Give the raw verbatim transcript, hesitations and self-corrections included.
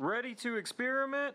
Ready to experiment?